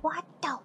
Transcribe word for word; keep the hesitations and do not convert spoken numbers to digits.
What the